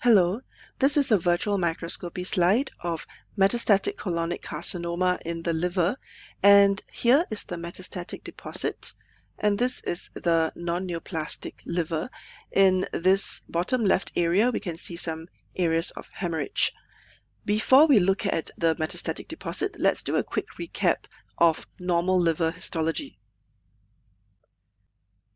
Hello, this is a virtual microscopy slide of metastatic colonic carcinoma in the liver, and here is the metastatic deposit, and this is the non-neoplastic liver. In this bottom left area, we can see some areas of hemorrhage. Before we look at the metastatic deposit, let's do a quick recap of normal liver histology.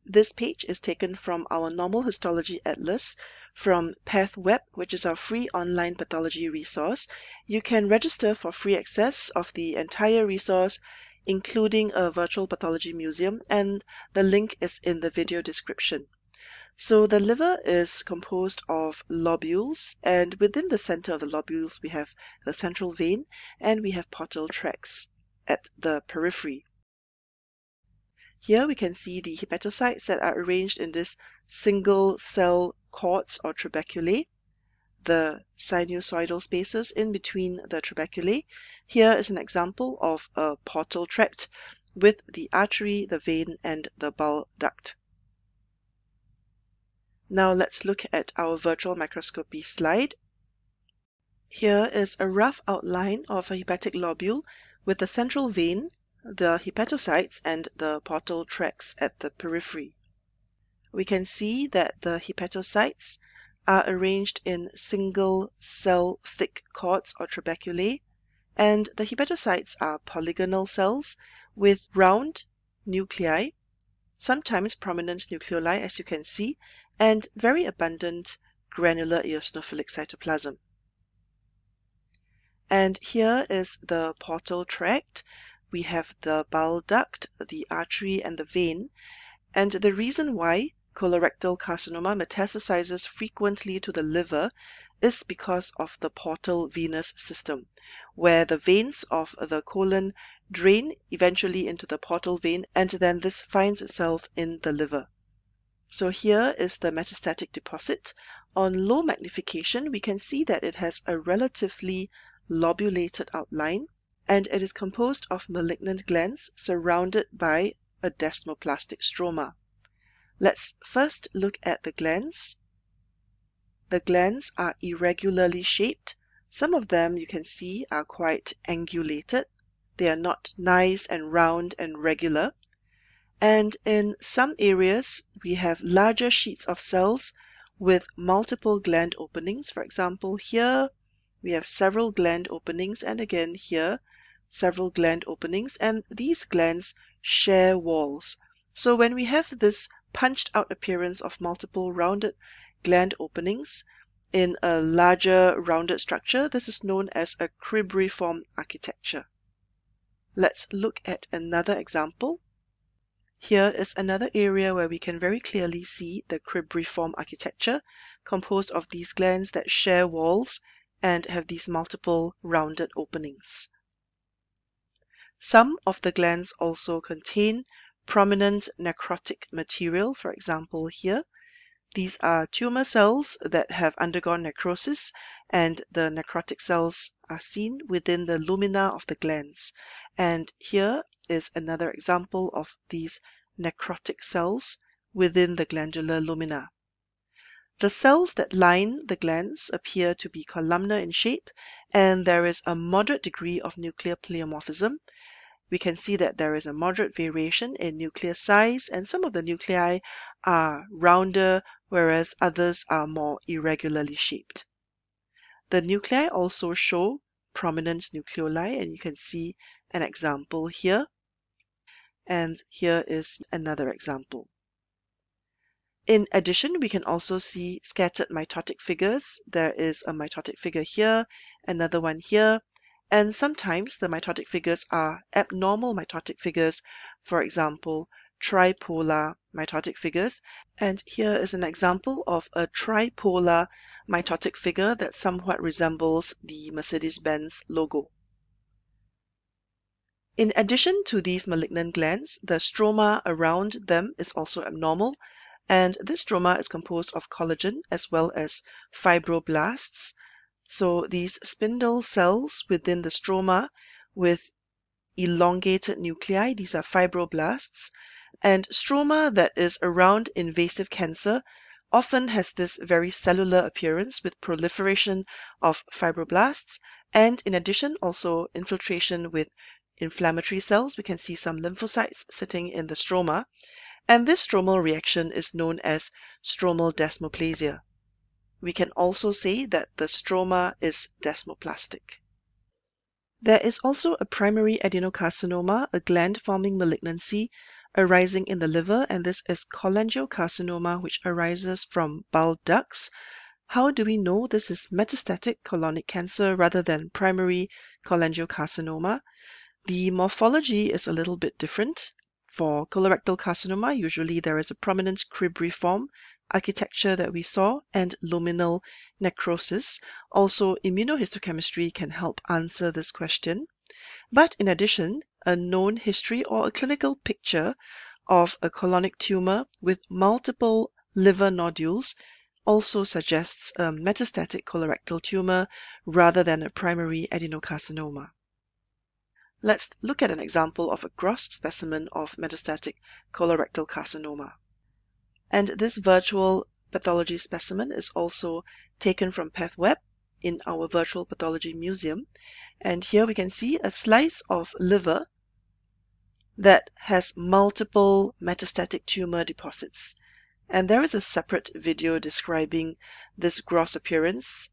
This page is taken from our Normal Histology Atlas from PathWeb, which is our free online pathology resource. You can register for free access of the entire resource, including a virtual pathology museum, and the link is in the video description. So the liver is composed of lobules, and within the center of the lobules, we have the central vein, and we have portal tracts at the periphery. Here we can see the hepatocytes that are arranged in this single cell cords or trabeculae, the sinusoidal spaces in between the trabeculae. Here is an example of a portal tract with the artery, the vein, and the bile duct. Now let's look at our virtual microscopy slide. Here is a rough outline of a hepatic lobule with the central vein, the hepatocytes, and the portal tracts at the periphery. We can see that the hepatocytes are arranged in single cell thick cords or trabeculae, and the hepatocytes are polygonal cells with round nuclei, sometimes prominent nucleoli as you can see, and very abundant granular eosinophilic cytoplasm. And here is the portal tract. We have the bile duct, the artery, and the vein. And the reason why colorectal carcinoma metastasizes frequently to the liver is because of the portal venous system, where the veins of the colon drain eventually into the portal vein, and then this finds itself in the liver. So here is the metastatic deposit. On low magnification, we can see that it has a relatively lobulated outline, and it is composed of malignant glands surrounded by a desmoplastic stroma. Let's first look at the glands. The glands are irregularly shaped. Some of them you can see are quite angulated. They are not nice and round and regular. And in some areas, we have larger sheets of cells with multiple gland openings. For example, here we have several gland openings, and again here, several gland openings, and these glands share walls. So when we have this punched out appearance of multiple rounded gland openings in a larger rounded structure, this is known as a cribriform architecture. Let's look at another example. Here is another area where we can very clearly see the cribriform architecture composed of these glands that share walls and have these multiple rounded openings. Some of the glands also contain prominent necrotic material. For example, here, these are tumor cells that have undergone necrosis, and the necrotic cells are seen within the lumina of the glands. And here is another example of these necrotic cells within the glandular lumina. The cells that line the glands appear to be columnar in shape, and there is a moderate degree of nuclear pleomorphism. We can see that there is a moderate variation in nuclear size, and some of the nuclei are rounder, whereas others are more irregularly shaped. The nuclei also show prominent nucleoli, and you can see an example here. And here is another example. In addition, we can also see scattered mitotic figures. There is a mitotic figure here, another one here, and sometimes the mitotic figures are abnormal mitotic figures, for example, tripolar mitotic figures. And here is an example of a tripolar mitotic figure that somewhat resembles the Mercedes-Benz logo. In addition to these malignant glands, the stroma around them is also abnormal, and this stroma is composed of collagen as well as fibroblasts. So these spindle cells within the stroma with elongated nuclei, these are fibroblasts, and stroma that is around invasive cancer often has this very cellular appearance with proliferation of fibroblasts, and in addition also infiltration with inflammatory cells. We can see some lymphocytes sitting in the stroma, and this stromal reaction is known as stromal desmoplasia. We can also say that the stroma is desmoplastic. There is also a primary adenocarcinoma, a gland-forming malignancy arising in the liver, and this is cholangiocarcinoma, which arises from bile ducts. How do we know this is metastatic colonic cancer rather than primary cholangiocarcinoma? The morphology is a little bit different. For colorectal carcinoma, usually there is a prominent cribriform architecture that we saw and luminal necrosis. Also, immunohistochemistry can help answer this question. But in addition, a known history or a clinical picture of a colonic tumor with multiple liver nodules also suggests a metastatic colorectal tumor rather than a primary adenocarcinoma. Let's look at an example of a gross specimen of metastatic colorectal carcinoma. And this virtual pathology specimen is also taken from PathWeb in our virtual pathology museum. And here we can see a slice of liver that has multiple metastatic tumor deposits. And there is a separate video describing this gross appearance.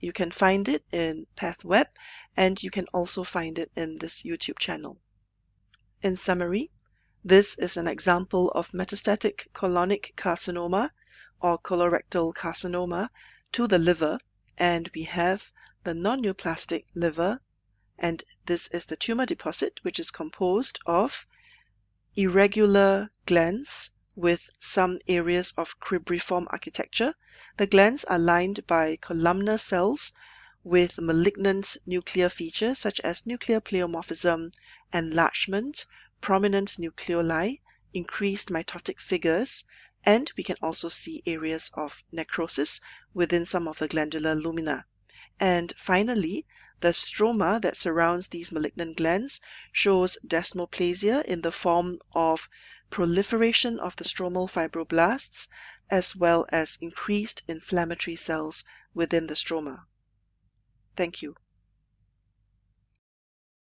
You can find it in PathWeb, and you can also find it in this YouTube channel. In summary, this is an example of metastatic colonic carcinoma or colorectal carcinoma to the liver, and we have the non-neoplastic liver, and this is the tumor deposit, which is composed of irregular glands with some areas of cribriform architecture. The glands are lined by columnar cells with malignant nuclear features such as nuclear pleomorphism, enlargement, prominent nucleoli, increased mitotic figures, and we can also see areas of necrosis within some of the glandular lumina. And finally, the stroma that surrounds these malignant glands shows desmoplasia in the form of proliferation of the stromal fibroblasts, as well as increased inflammatory cells within the stroma. Thank you.